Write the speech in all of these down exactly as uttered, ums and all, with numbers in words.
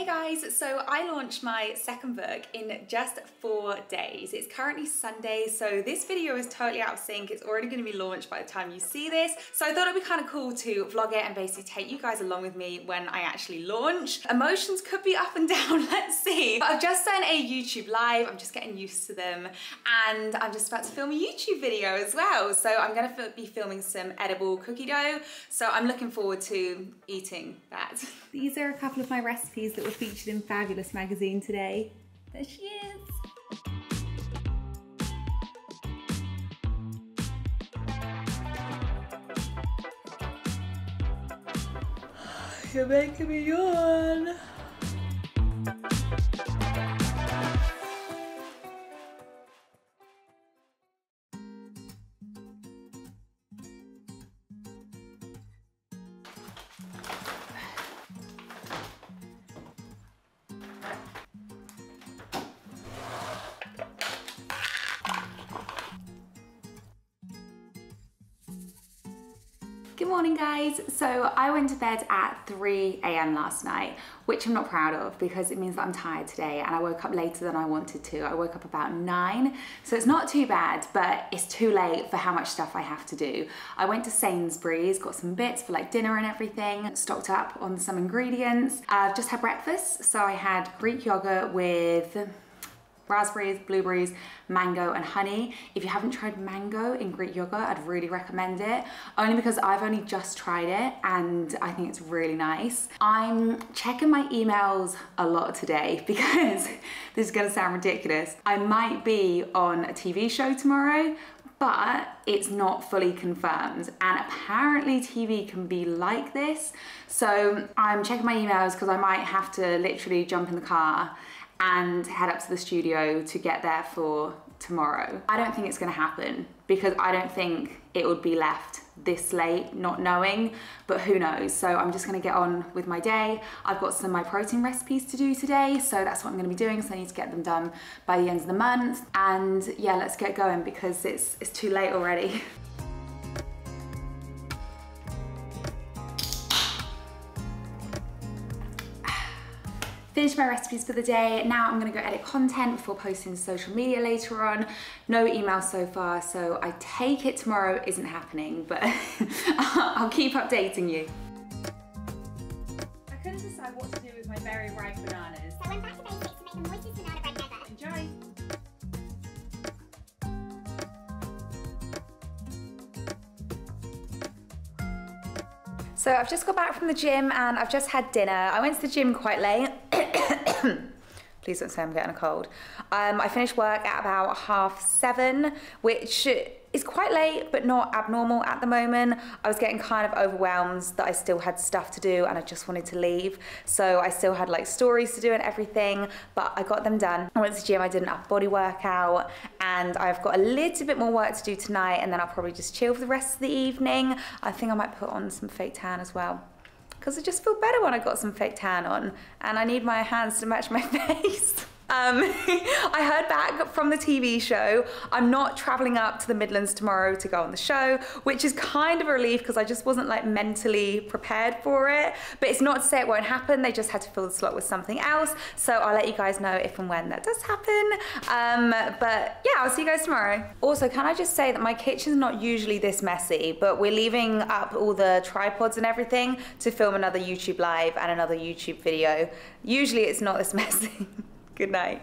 Hey guys, so I launched my second book in just four days. It's currently Sunday, so this video is totally out of sync. It's already going to be launched by the time you see this. So I thought it'd be kind of cool to vlog it and basically take you guys along with me when I actually launch. Emotions could be up and down, let's see. But I've just done a YouTube live, I'm just getting used to them, and I'm just about to film a YouTube video as well. So I'm going to be filming some edible cookie dough, so I'm looking forward to eating that. These are a couple of my recipes that were featured in Fabulous magazine today. There she is. You're making me yawn. Good morning guys, so I went to bed at three A M last night, which I'm not proud of because it means that I'm tired today and I woke up later than I wanted to. I woke up about nine, so it's not too bad, but it's too late for how much stuff I have to do. I went to Sainsbury's, got some bits for like dinner and everything, stocked up on some ingredients. I've just had breakfast, so I had Greek yogurt with raspberries, blueberries, mango and honey. If you haven't tried mango in Greek yogurt, I'd really recommend it, only because I've only just tried it and I think it's really nice. I'm checking my emails a lot today because this is gonna sound ridiculous. I might be on a T V show tomorrow, but it's not fully confirmed. And apparently T V can be like this. So I'm checking my emails because I might have to literally jump in the car and head up to the studio to get there for tomorrow. I don't think it's gonna happen because I don't think it would be left this late not knowing, but who knows? So I'm just gonna get on with my day. I've got some of my protein recipes to do today, so that's what I'm gonna be doing, so I need to get them done by the end of the month. And yeah, let's get going because it's, it's too late already. Finished my recipes for the day. Now I'm gonna go edit content before posting to social media later on. No email so far, so I take it tomorrow isn't happening, but I'll keep updating you. I couldn't decide what to do with my very ripe bananas. So I went back to basics to make the moistest banana bread ever. Enjoy. So I've just got back from the gym and I've just had dinner. I went to the gym quite late. Please don't say I'm getting a cold. Um, I finished work at about half seven, which is quite late, but not abnormal at the moment. I was getting kind of overwhelmed that I still had stuff to do and I just wanted to leave. So I still had like stories to do and everything, but I got them done. I went to the gym, I did an upper body workout, and I've got a little bit more work to do tonight, and then I'll probably just chill for the rest of the evening. I think I might put on some fake tan as well, because I just feel better when I got some fake tan on, and I need my hands to match my face. Um, I heard back from the T V show. I'm not traveling up to the Midlands tomorrow to go on the show, which is kind of a relief because I just wasn't like mentally prepared for it. But it's not to say it won't happen. They just had to fill the slot with something else. So I'll let you guys know if and when that does happen. Um, but yeah, I'll see you guys tomorrow. Also, can I just say that my kitchen's not usually this messy, but we're leaving up all the tripods and everything to film another YouTube live and another YouTube video. Usually it's not this messy. Good night.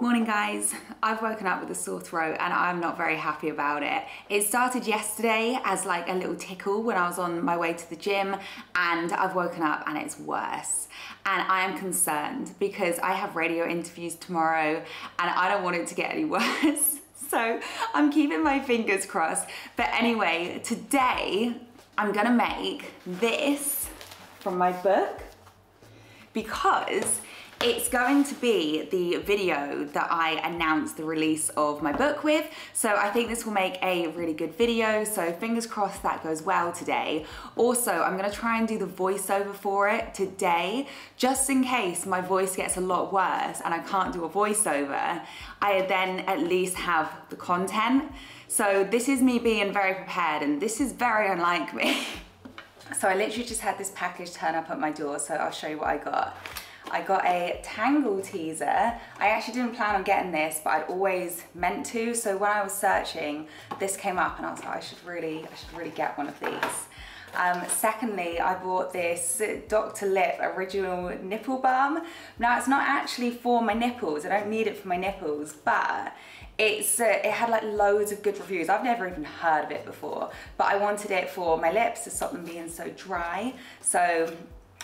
Morning guys, I've woken up with a sore throat and I'm not very happy about it. It started yesterday as like a little tickle when I was on my way to the gym, and I've woken up and it's worse. And I am concerned because I have radio interviews tomorrow and I don't want it to get any worse. So I'm keeping my fingers crossed. But anyway, today I'm gonna make this from my book, because it's going to be the video that I announced the release of my book with. So I think this will make a really good video. So fingers crossed that goes well today. Also, I'm gonna try and do the voiceover for it today, just in case my voice gets a lot worse and I can't do a voiceover, I then at least have the content. So this is me being very prepared, and this is very unlike me. So I literally just had this package turn up at my door, so I'll show you what I got. I got a Tangle Teezer. I actually didn't plan on getting this, but I'd always meant to, so when I was searching, this came up and I was like, I should really, I should really get one of these. Um, secondly, I bought this Doctor Lip original nipple balm. Now, it's not actually for my nipples, I don't need it for my nipples, but it's uh, it had like loads of good reviews. I've never even heard of it before, but I wanted it for my lips to stop them being so dry, so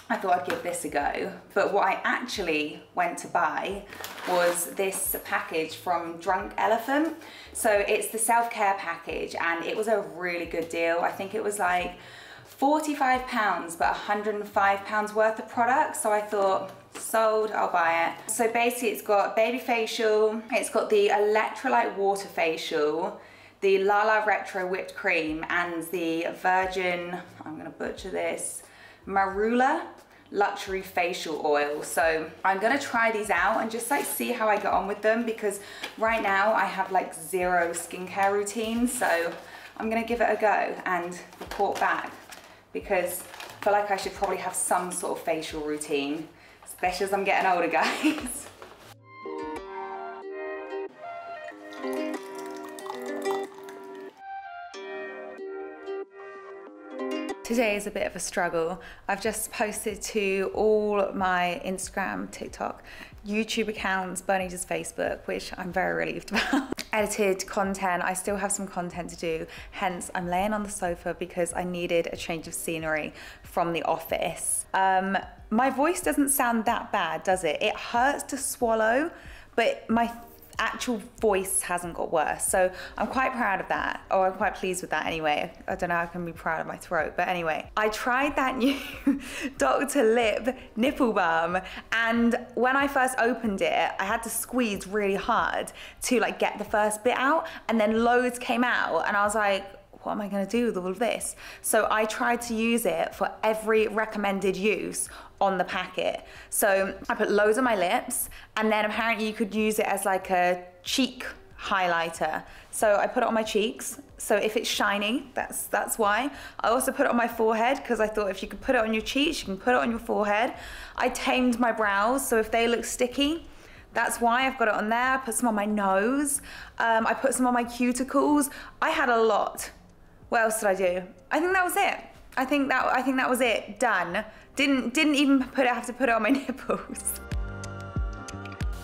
I thought I'd give this a go. But what I actually went to buy was this package from Drunk Elephant. So it's the self-care package, and it was a really good deal. I think it was like forty-five pounds, but one hundred and five pounds worth of products. So I thought, sold, I'll buy it. So basically it's got baby facial, it's got the electrolyte water facial, the Lala Retro whipped cream, and the virgin, I'm gonna butcher this, Marula luxury facial oil. So I'm gonna try these out and just like see how I get on with them, because right now I have like zero skincare routine, so I'm gonna give it a go and report back, because I feel like I should probably have some sort of facial routine, especially as I'm getting older, guys. Today is a bit of a struggle. I've just posted to all my Instagram, TikTok, YouTube accounts, Bernie's Facebook, which I'm very relieved about. Edited content, I still have some content to do, hence I'm laying on the sofa because I needed a change of scenery from the office. Um, my voice doesn't sound that bad, does it? It hurts to swallow, but my actual voice hasn't got worse, so I'm quite proud of that. Oh, I'm quite pleased with that anyway. I don't know how I can be proud of my throat, but anyway. I tried that new Doctor Lip nipple balm, and when I first opened it, I had to squeeze really hard to like get the first bit out, and then loads came out, and I was like, what am I gonna do with all of this? So I tried to use it for every recommended use on the packet. So I put loads on my lips, and then apparently you could use it as like a cheek highlighter. So I put it on my cheeks, so if it's shiny, that's that's why. I also put it on my forehead, because I thought if you could put it on your cheeks, you can put it on your forehead. I tamed my brows, so if they look sticky, that's why I've got it on there. I put some on my nose. Um, I put some on my cuticles. I had a lot. What else did I do? I think that was it. I think that I think that was it. Done. Didn't didn't even put it. I have to put it on my nipples.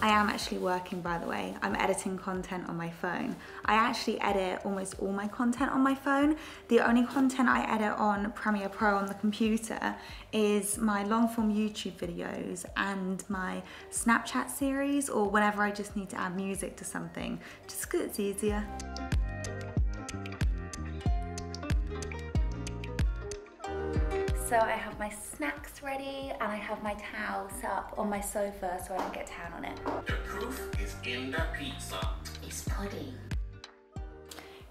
I am actually working, by the way. I'm editing content on my phone. I actually edit almost all my content on my phone. The only content I edit on Premiere Pro on the computer is my long-form YouTube videos and my Snapchat series, or whenever I just need to add music to something, just because it's easier. So I have my snacks ready, and I have my towel set up on my sofa so I don't get tan on it. The proof is in the pizza. It's pudding.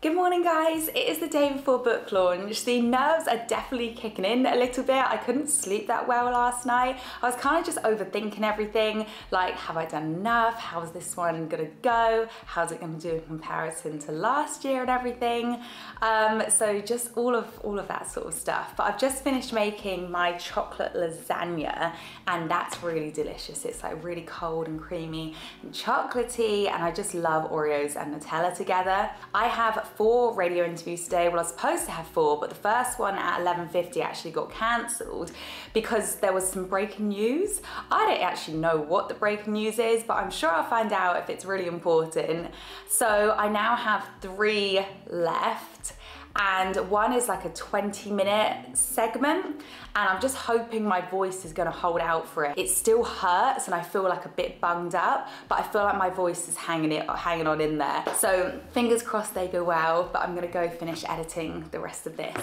Good morning, guys. It is the day before book launch. The nerves are definitely kicking in a little bit. I couldn't sleep that well last night. I was kind of just overthinking everything. Like, have I done enough? How's this one gonna go? How's it gonna do in comparison to last year and everything? Um, so just all of all of that sort of stuff. But I've just finished making my chocolate lasagna, and that's really delicious. It's like really cold and creamy and chocolatey, and I just love Oreos and Nutella together. I have four radio interviews today. Well, I was supposed to have four, but the first one at eleven fifty actually got cancelled because there was some breaking news. I don't actually know what the breaking news is, but I'm sure I'll find out if it's really important. So I now have three left, and one is like a twenty minute segment, and I'm just hoping my voice is gonna hold out for it. It still hurts and I feel like a bit bunged up, but I feel like my voice is hanging it, hanging on in there. So fingers crossed they go well, but I'm gonna go finish editing the rest of this.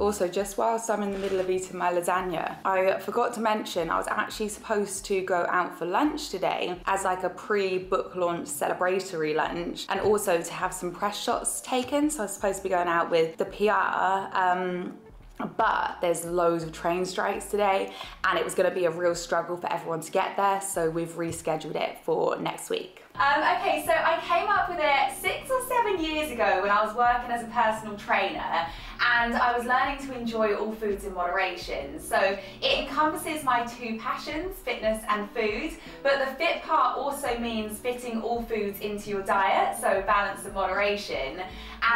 Also, just whilst I'm in the middle of eating my lasagna, I forgot to mention I was actually supposed to go out for lunch today as like a pre-book launch celebratory lunch, and also to have some press shots taken. So I was supposed to be going out with the P R, um, but there's loads of train strikes today and it was going to be a real struggle for everyone to get there, so we've rescheduled it for next week. Um, okay, so I came up with it six or seven years ago when I was working as a personal trainer, and I was learning to enjoy all foods in moderation. So it encompasses my two passions, fitness and food, but the fit part also means fitting all foods into your diet, so balance and moderation.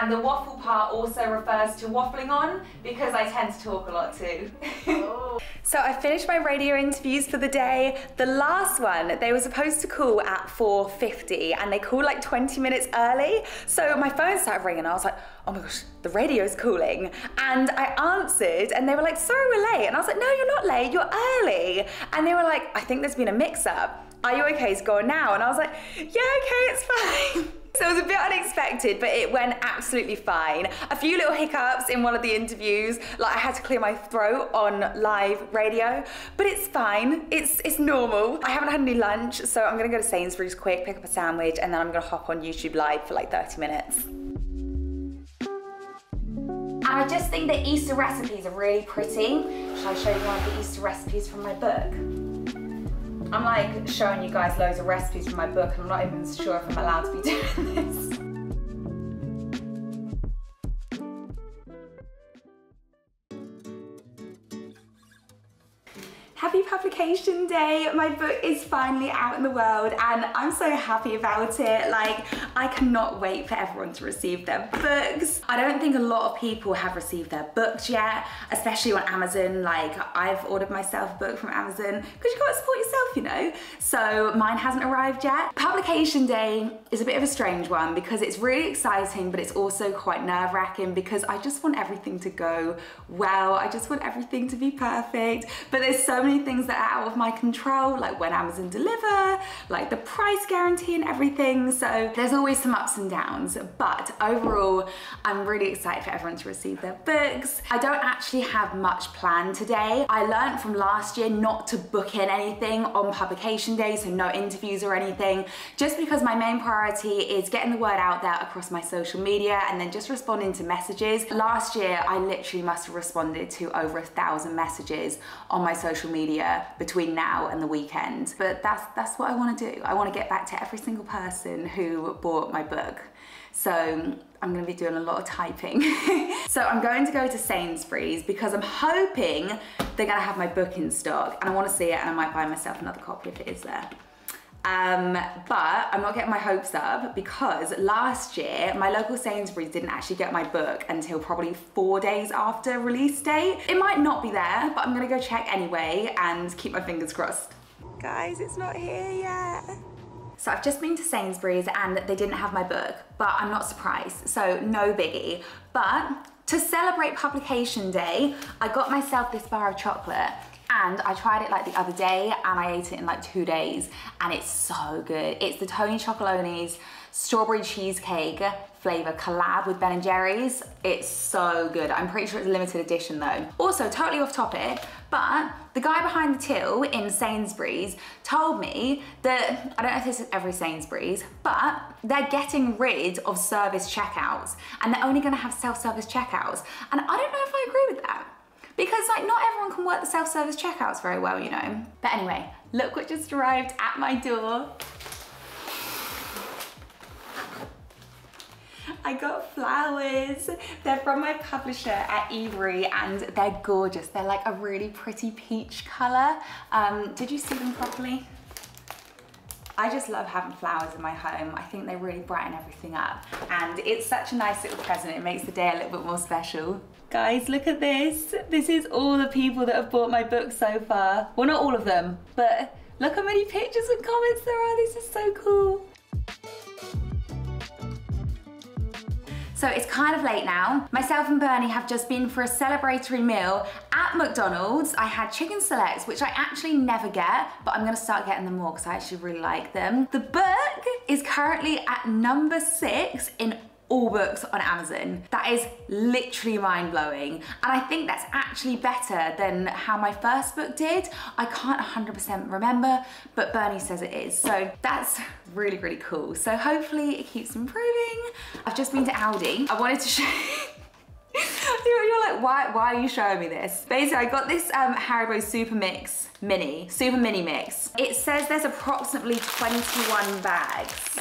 And the waffle part also refers to waffling on, because I tend to talk a lot too. Oh. So I finished my radio interviews for the day. The last one, they were supposed to call at four fifty and they called like twenty minutes early. So my phone started ringing and I was like, oh my gosh, the radio's calling. And I answered and they were like, sorry, we're late. And I was like, no, you're not late, you're early. And they were like, I think there's been a mix up. Are you okay to go on now? And I was like, yeah, okay, it's fine. So it was a bit unexpected, but it went absolutely fine. A few little hiccups in one of the interviews, like I had to clear my throat on live radio, but it's fine, it's it's normal. I haven't had any lunch, so I'm gonna go to Sainsbury's quick, pick up a sandwich, and then I'm gonna hop on YouTube Live for like thirty minutes. And I just think that Easter recipes are really pretty. Shall I show you one of the Easter recipes from my book? I'm like showing you guys loads of recipes from my book and I'm not even sure if I'm allowed to be doing this. Happy publication day. My book is finally out in the world and I'm so happy about it. Like, I cannot wait for everyone to receive their books. I don't think a lot of people have received their books yet, especially on Amazon. Like, I've ordered myself a book from Amazon because you can't support yourself, you know? So mine hasn't arrived yet. Publication day is a bit of a strange one because it's really exciting, but it's also quite nerve-wracking because I just want everything to go well. I just want everything to be perfect, but there's so many things that are out of my control, like when Amazon deliver, like the price guarantee and everything. So there's always some ups and downs, but overall, I'm really excited for everyone to receive their books. I don't actually have much planned today. I learned from last year not to book in anything on publication day, so no interviews or anything, just because my main priority is getting the word out there across my social media and then just responding to messages. Last year, I literally must have responded to over a thousand messages on my social media between now and the weekend. But that's that's what I want to do. I want to get back to every single person who bought my book. So I'm going to be doing a lot of typing. So I'm going to go to Sainsbury's because I'm hoping they're going to have my book in stock and I want to see it, and I might buy myself another copy if it is there. Um, but I'm not getting my hopes up because last year my local Sainsbury's didn't actually get my book until probably four days after release date. It might not be there, but I'm gonna go check anyway and keep my fingers crossed. Guys, it's not here yet. So I've just been to Sainsbury's and they didn't have my book, but I'm not surprised, so no biggie. But to celebrate publication day, I got myself this bar of chocolate. And I tried it like the other day and I ate it in like two days and it's so good. It's the Tony Chocoloni's strawberry cheesecake flavor collab with Ben and Jerry's. It's so good. I'm pretty sure it's a limited edition though. Also, totally off topic, but the guy behind the till in Sainsbury's told me that, I don't know if this is every Sainsbury's, but they're getting rid of service checkouts and they're only gonna have self-service checkouts. And I don't know if I agree with that, because like not everyone can work the self-service checkouts very well, you know. But anyway, look what just arrived at my door. I got flowers. They're from my publisher at Avery and they're gorgeous. They're like a really pretty peach color. Um, did you see them properly? I just love having flowers in my home. I think they really brighten everything up. And it's such a nice little present. It makes the day a little bit more special. Guys, look at this. This is all the people that have bought my book so far. Well, not all of them, but look how many pictures and comments there are. This is so cool. So it's kind of late now. Myself and Bernie have just been for a celebratory meal at McDonald's. I had chicken selects, which I actually never get, but I'm gonna start getting them more because I actually really like them. The book is currently at number six in all books on Amazon. That is literally mind-blowing. And I think that's actually better than how my first book did. I can't one hundred percent remember, but Bernie says it is. So that's really, really cool. So hopefully it keeps improving. I've just been to Aldi. I wanted to show You're like, why, why are you showing me this? Basically, I got this um, Haribo Super Mix Mini, Super Mini Mix. It says there's approximately twenty-one bags.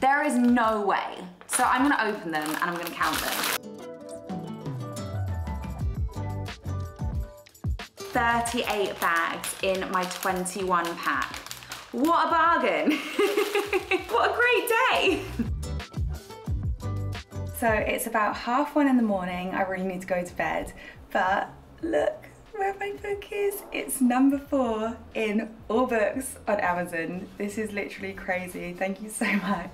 There is no way. So I'm gonna open them and I'm gonna count them. thirty-eight bags in my twenty-one pack. What a bargain. What a great day. So it's about half one in the morning. I really need to go to bed, but look where my book is. It's number four in all books on Amazon. This is literally crazy. Thank you so much.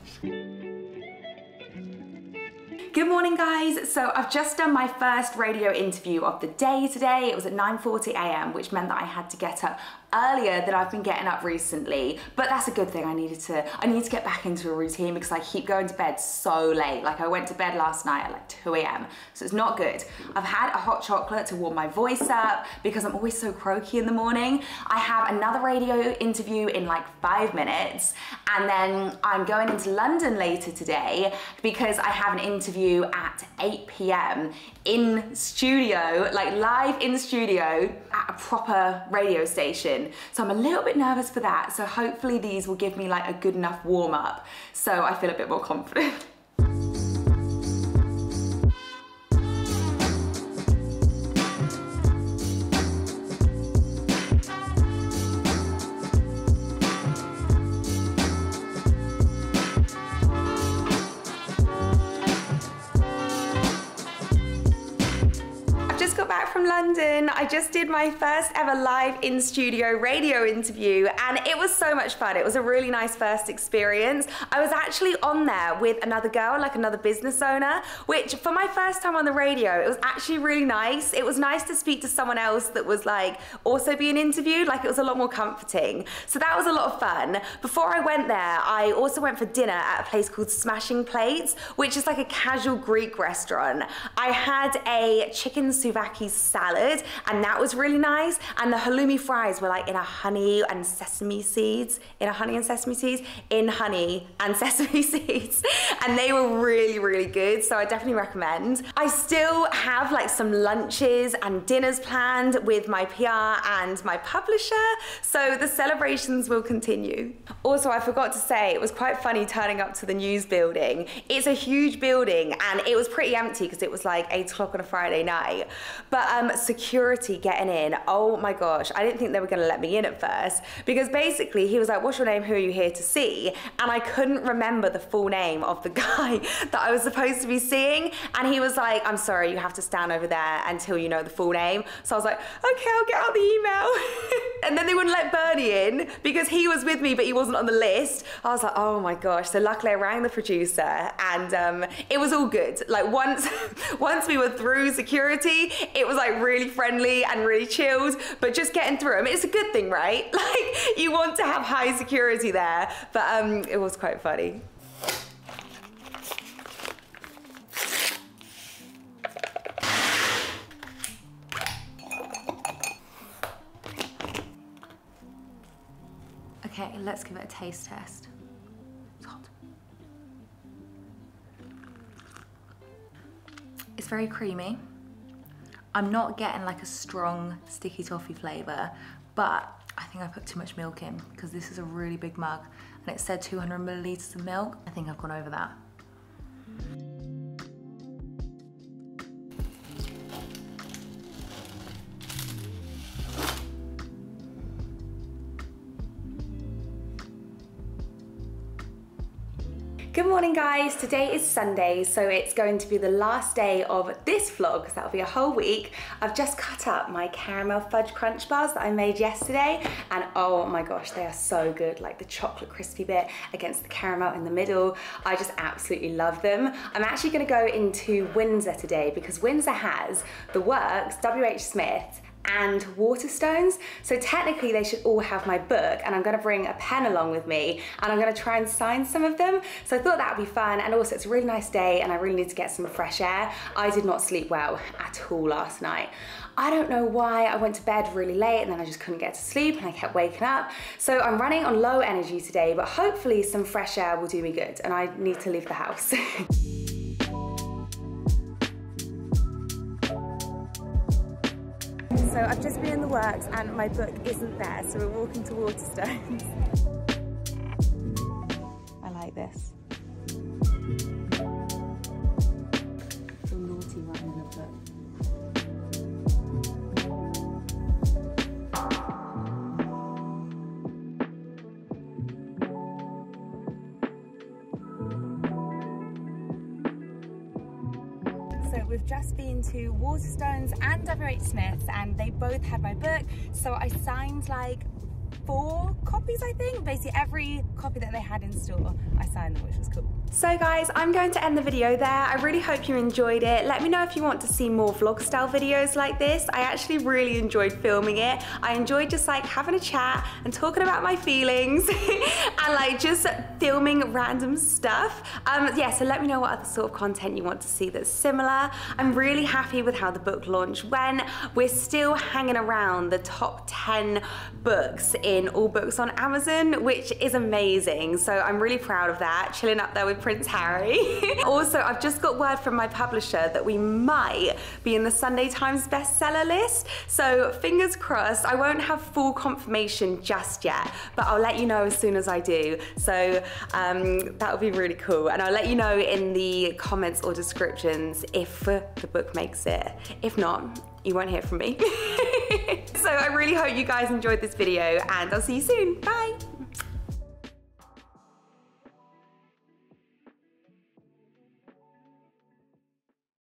Good morning, guys. So I've just done my first radio interview of the day today. It was at nine forty a m, which meant that I had to get up earlier than I've been getting up recently. But that's a good thing. I needed to, I need to get back into a routine because I keep going to bed so late. Like, I went to bed last night at like two a m, so it's not good. I've had a hot chocolate to warm my voice up because I'm always so croaky in the morning. I have another radio interview in like five minutes. And then I'm going into London later today because I have an interview at eight p m in studio, like live in studio at a proper radio station. So I'm a little bit nervous for that. So hopefully these will give me like a good enough warm up so I feel a bit more confident. London. I just did my first ever live in studio radio interview and it was so much fun. It was a really nice first experience. I was actually on there with another girl, like another business owner, which for my first time on the radio, it was actually really nice. It was nice to speak to someone else that was like also being interviewed. Like, it was a lot more comforting. So that was a lot of fun. Before I went there, I also went for dinner at a place called Smashing Plates, which is like a casual Greek restaurant. I had a chicken souvlaki salad and that was really nice, and the halloumi fries were like in a honey and sesame seeds in a honey and sesame seeds in honey and sesame seeds and they were really, really good, so I definitely recommend. I still have like some lunches and dinners planned with my P R and my publisher, so the celebrations will continue. Also, I forgot to say, it was quite funny turning up to the news building. It's a huge building and it was pretty empty because it was like eight o'clock on a Friday night, but um, Um, security getting in, oh my gosh, I didn't think they were gonna let me in at first, because basically he was like, what's your name, who are you here to see? And I couldn't remember the full name of the guy that I was supposed to be seeing, and he was like, I'm sorry, you have to stand over there until you know the full name. So I was like, okay, I'll get out the email. And then they wouldn't let Bernie in because he was with me but he wasn't on the list. I was like, oh my gosh. So luckily I rang the producer and um, it was all good. Like, once once we were through security, it was like really friendly and really chilled, but just getting through them, it's a good thing, right? Like, you want to have high security there, but um, it was quite funny. Okay, let's give it a taste test. It's hot. It's very creamy. I'm not getting like a strong sticky toffee flavour, but I think I put too much milk in because this is a really big mug and it said two hundred millilitres of milk. I think I've gone over that. Good morning, guys. Today is Sunday, so it's going to be the last day of this vlog because that'll be a whole week. I've just cut up my caramel fudge crunch bars that I made yesterday and oh my gosh, they are so good. Like, the chocolate crispy bit against the caramel in the middle. I just absolutely love them. I'm actually going to go into Windsor today because Windsor has the works, W H Smith, and Waterstones, so technically they should all have my book, and I'm gonna bring a pen along with me and I'm gonna try and sign some of them, so I thought that would be fun. And also, it's a really nice day and I really need to get some fresh air. I did not sleep well at all last night. I don't know why. I went to bed really late and then I just couldn't get to sleep and I kept waking up, so I'm running on low energy today, but hopefully some fresh air will do me good and I need to leave the house. So I've just been in the works and my book isn't there, so we're walking to Waterstones. I like this. The naughty one in the book. We've just been to Waterstones and W H Smith and they both had my book, so I signed like four copies, I think. Basically every copy that they had in store, I signed them, which was cool. So guys, I'm going to end the video there. I really hope you enjoyed it. Let me know if you want to see more vlog style videos like this. I actually really enjoyed filming it. I enjoyed just like having a chat and talking about my feelings and like just filming random stuff. Um, yeah, so let me know what other sort of content you want to see that's similar. I'm really happy with how the book launch went. We're still hanging around the top ten books in all books on Amazon, which is amazing. So I'm really proud of that, chilling up there with Prince Harry. Also, I've just got word from my publisher that we might be in the Sunday Times bestseller list. So fingers crossed. I won't have full confirmation just yet, but I'll let you know as soon as I do. So um, that would be really cool. And I'll let you know in the comments or descriptions if the book makes it. If not, you won't hear from me. So I really hope you guys enjoyed this video and I'll see you soon. Bye.